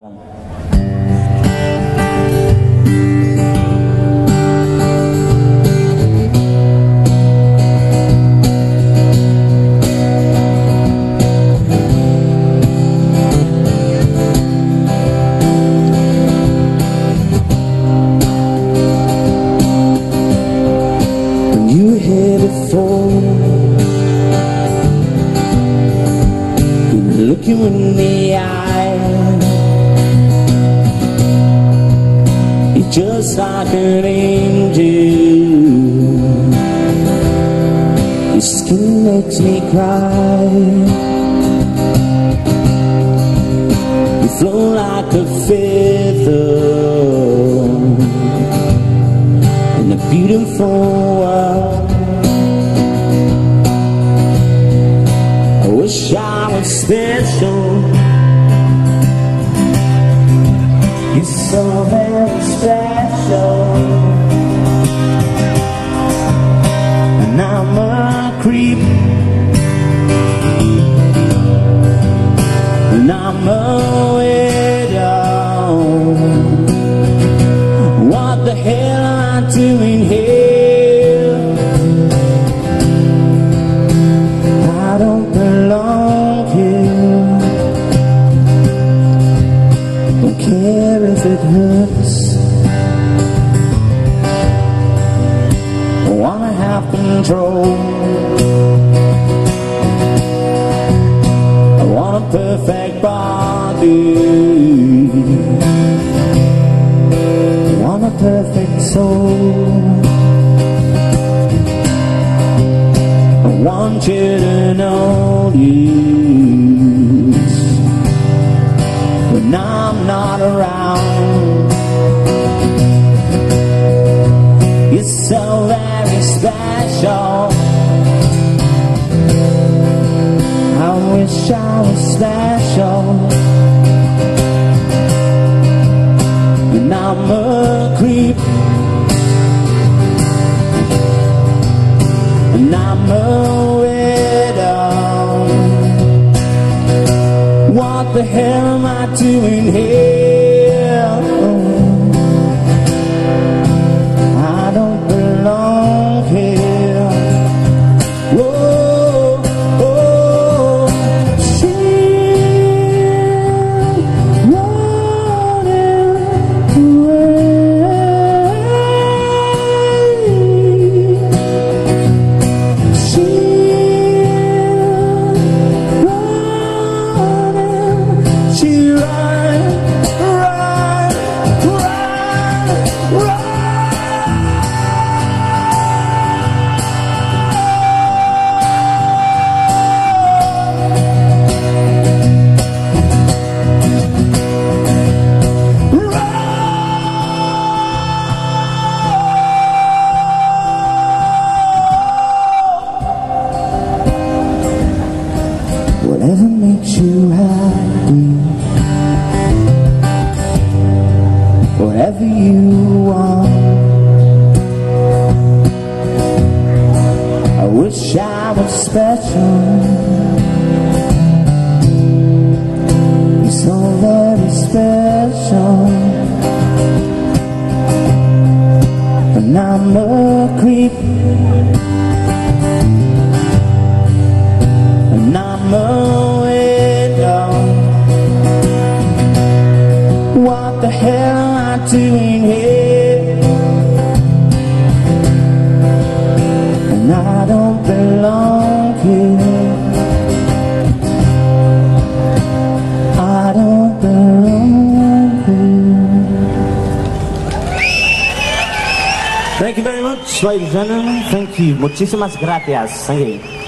When you were here before, look you in the eye, you're just like an angel. Your skin makes me cry. You flow like a feather in a beautiful world. I wish I was special. You're so very special, and I'm a creep, and I'm a widow. What the hell am I doing here? If it hurts, I wanna have control. I want a perfect body, I want a perfect soul. I want you to know you when I'm not around. You're so very special. I wish I was special, and I'm a creep, and I'm a widow. What the hell am I doing here? I don't belong here. Oh, oh, she running away. She whatever makes you happy, whatever you want. I wish I was special. You're so very special, and I'm a creep. What the hell am I doing here? And I don't belong here. I don't belong here. Thank you very much, ladies and gentlemen. Thank you. Muchísimas gracias. Thank you.